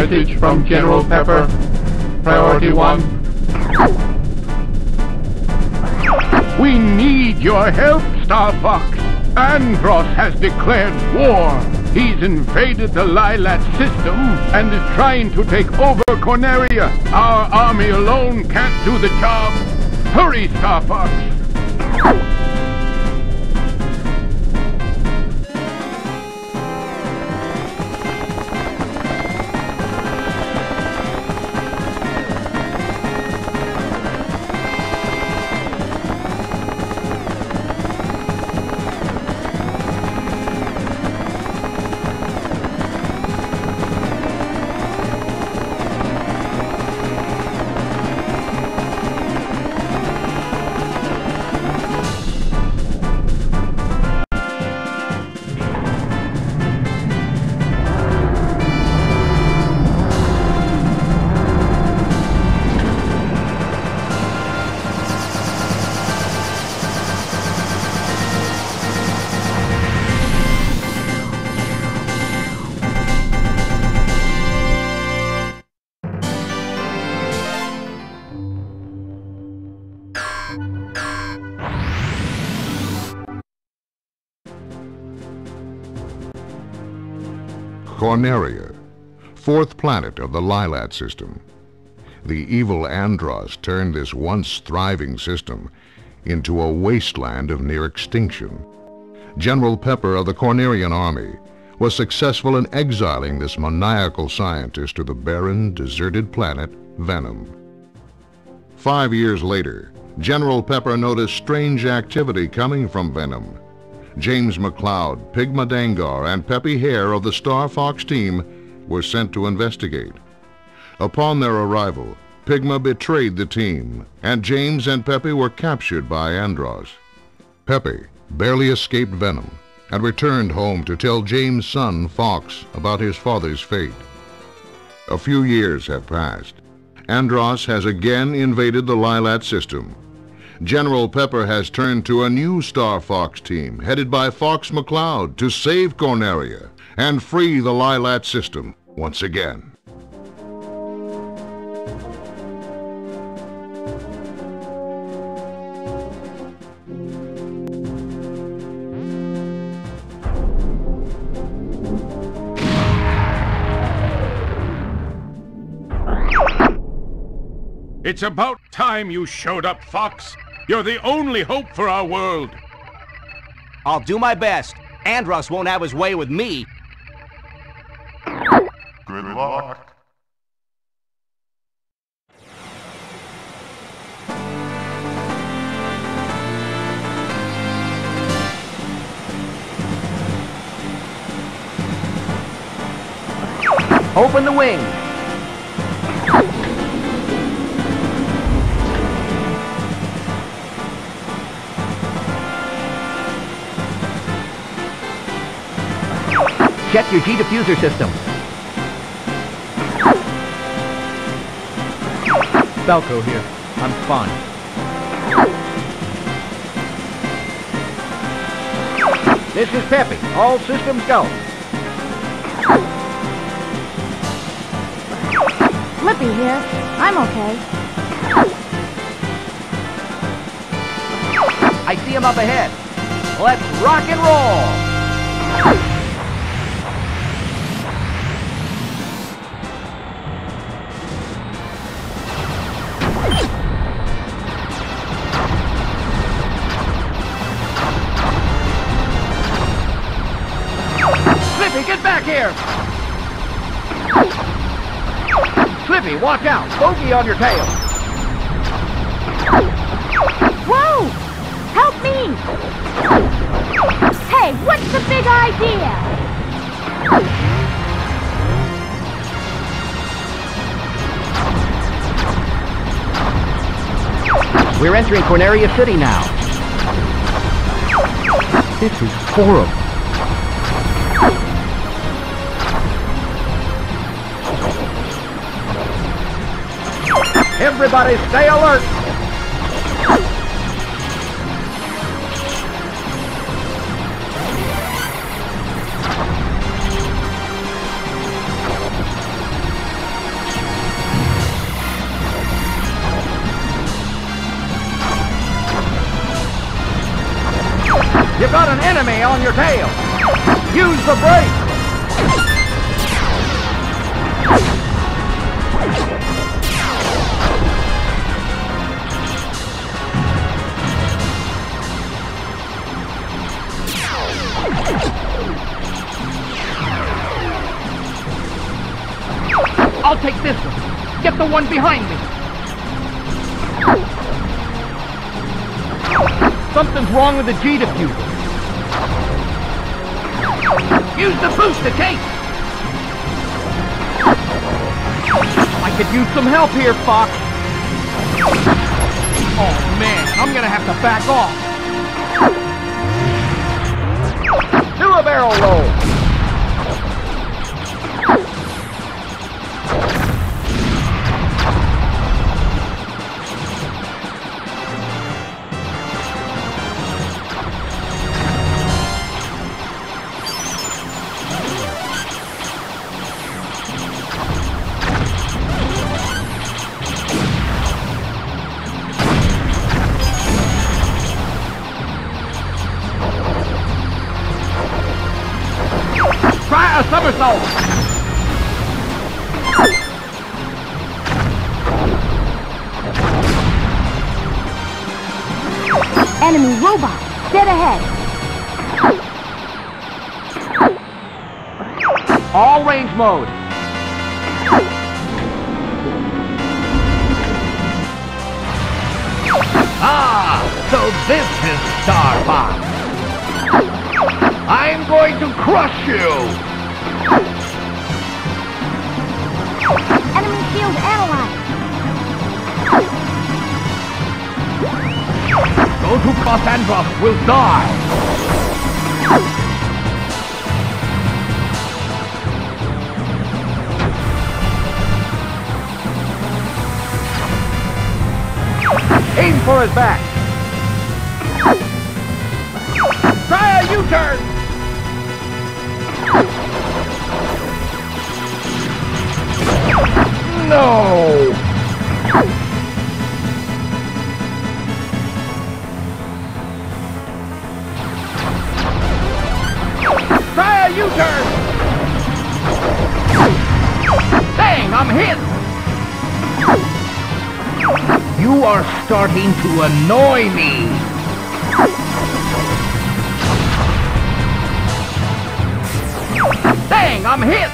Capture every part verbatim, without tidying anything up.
Message from General Pepper. Priority one. We need your help, Star Fox. Andross has declared war. He's invaded the Lylat system and is trying to take over Corneria. Our army alone can't do the job. Hurry, Star Fox. Corneria, fourth planet of the Lylat system. The evil Andross turned this once thriving system into a wasteland of near extinction. General Pepper of the Cornerian army was successful in exiling this maniacal scientist to the barren, deserted planet Venom. Five years later, General Pepper noticed strange activity coming from Venom. James McCloud, Pigma Dengar, and Peppy Hare of the Star Fox team were sent to investigate. Upon their arrival, Pigma betrayed the team, and James and Peppy were captured by Andross. Peppy barely escaped Venom and returned home to tell James' son, Fox, about his father's fate. A few years have passed. Andross has again invaded the Lylat system. General Pepper has turned to a new Star Fox team, headed by Fox McCloud, to save Corneria and free the Lylat system once again. It's about time you showed up, Fox. You're the only hope for our world. I'll do my best. Andross won't have his way with me. Good luck. Open the wing. Check your G-diffuser system. Falco here. I'm fine. This is Peppy. All systems go. Slippy here. I'm okay. I see him up ahead. Let's rock and roll! Get back here! Slippy, watch out! Bogey on your tail! Whoa! Help me! Hey, what's the big idea? We're entering Corneria City now. This is horrible. Everybody stay alert! enemy on your tail! Use the brake! I'll take this one. Get the one behind me. Something's wrong with the G diffuser. Use the booster tank! I could use some help here, Fox. Oh man, I'm gonna have to back off. Do a barrel roll. Enemy robot, dead ahead. All range mode. Ah, so this is Star Fox. I'm going to crush you. Enemy shield analyzed. Those who cross Andross will die! Aim for his back! Try a U-turn! No! U-turn! Dang, I'm hit! You are starting to annoy me! Dang, I'm hit!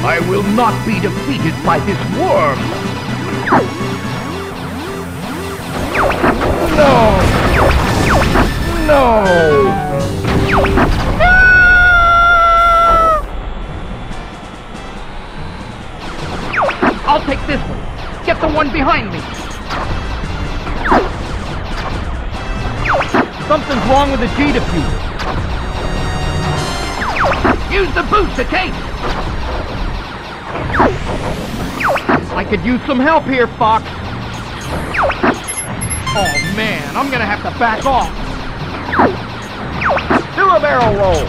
I will not be defeated by this worm! No! No! No! I'll take this one! Get the one behind me! Something's wrong with the G diffuser! Use the booster tank! I could use some help here, Fox. Oh man, I'm gonna have to back off. Do a barrel roll.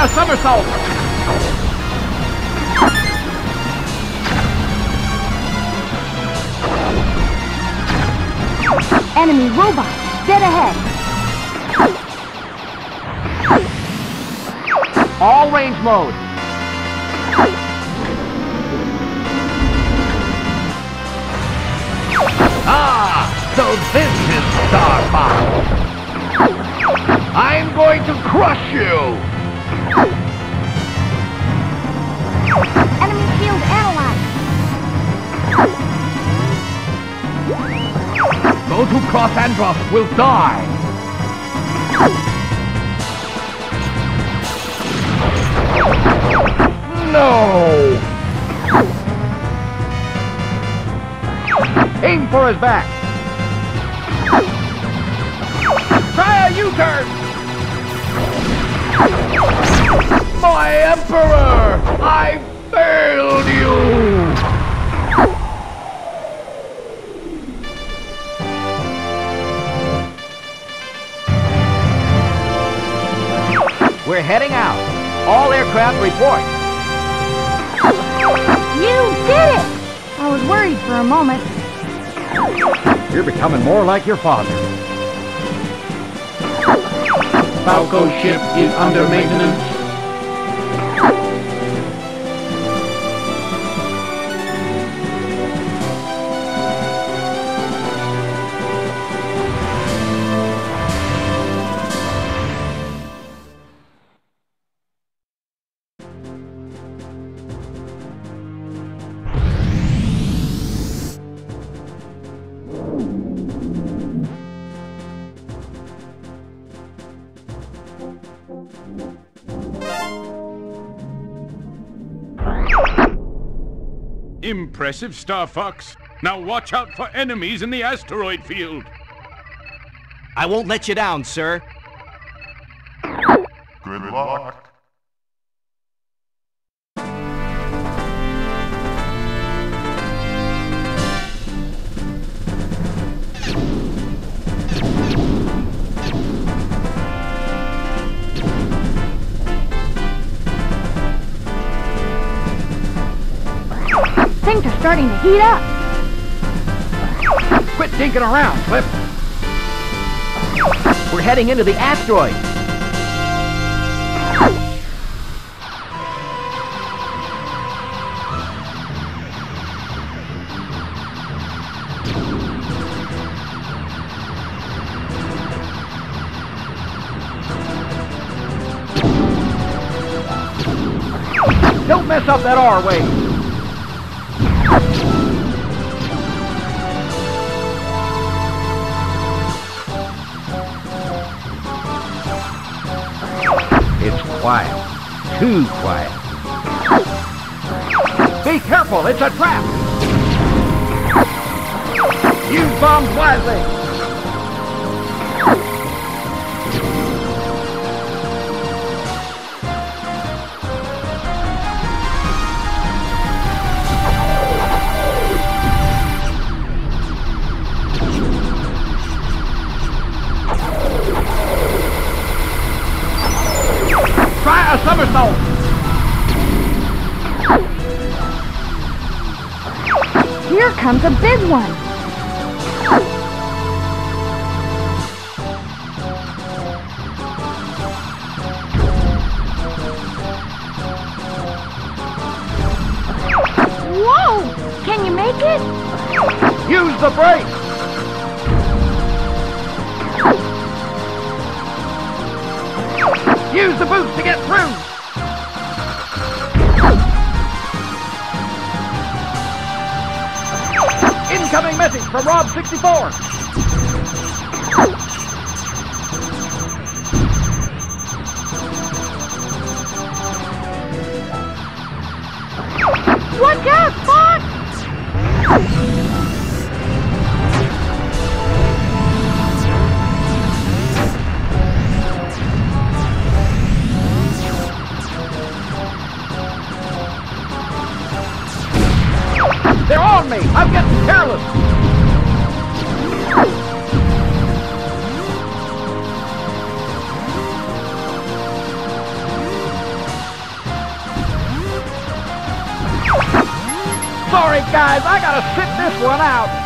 Somersault! Enemy robot, dead ahead! All range mode! Ah, so this is Star Fox! I'm going to crush you! Enemy shield analyzed. Those who cross Andross will die! No! Aim for his back! Try a U-turn! My Emperor! I failed you! We're heading out. All aircraft report. You did it! I was worried for a moment. You're becoming more like your father. Falco ship is under maintenance. Impressive, Star Fox. Now watch out for enemies in the asteroid field. I won't let you down, sir. Good luck. Things are starting to heat up. Quit dinking around, Flip. We're heading into the asteroid. Don't mess up that R-wave. Quiet. Too quiet. Be careful, it's a trap! Use bombs wisely! A somersault! Here comes a big one! Whoa! Can you make it? Use the brakes! Use the boots to get through! Incoming message from Rob sixty-four! Watch out, Fox! They're on me! I'm getting careless! Sorry guys, I gotta sit this one out!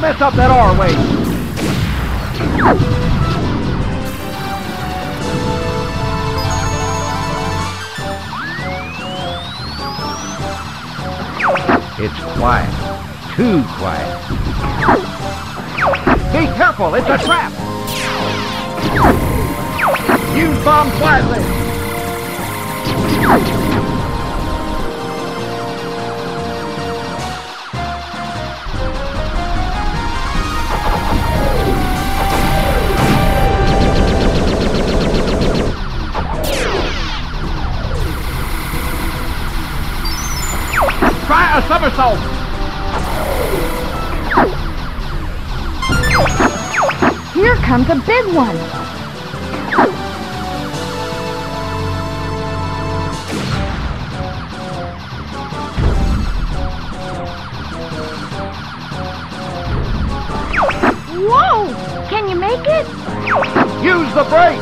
Don't mess up that R wave. It's quiet. Too quiet. Be careful, it's a trap! Use bomb quietly! Try a somersault! Here comes a big one! Whoa! Can you make it? Use the brake!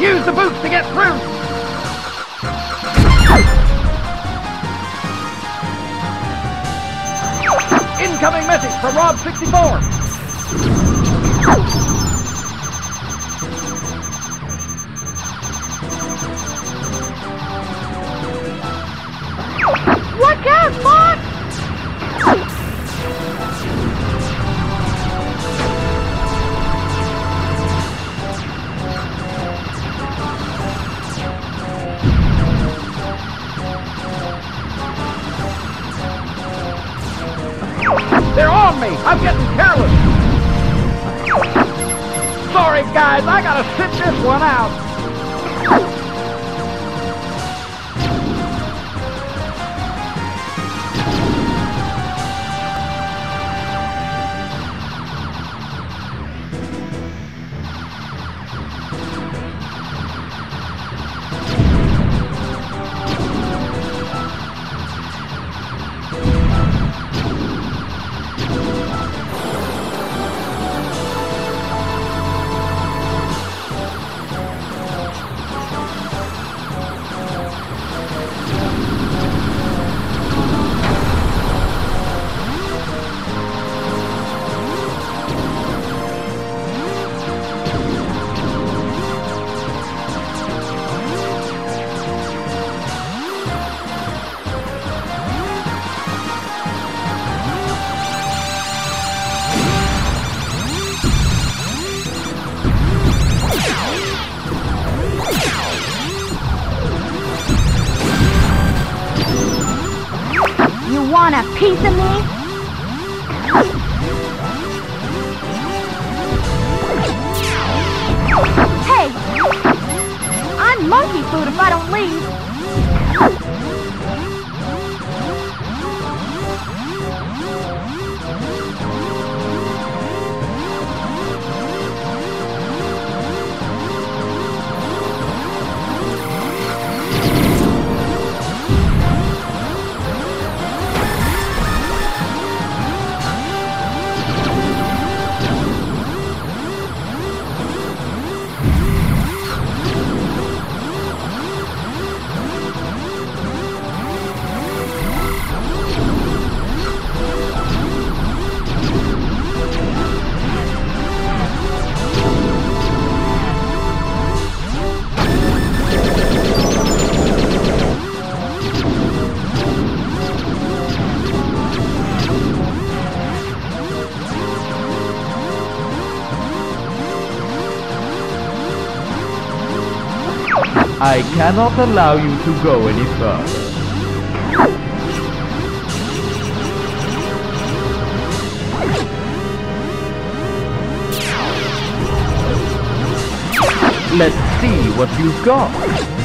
Use the boots to get through! Incoming message from Rob sixty-four! Look out, Fox! They're on me! I'm getting careless! Sorry guys, I gotta sit this one out! Want a piece of me? Hey! I'm monkey food if I don't leave! I cannot allow you to go any further. Let's see what you've got.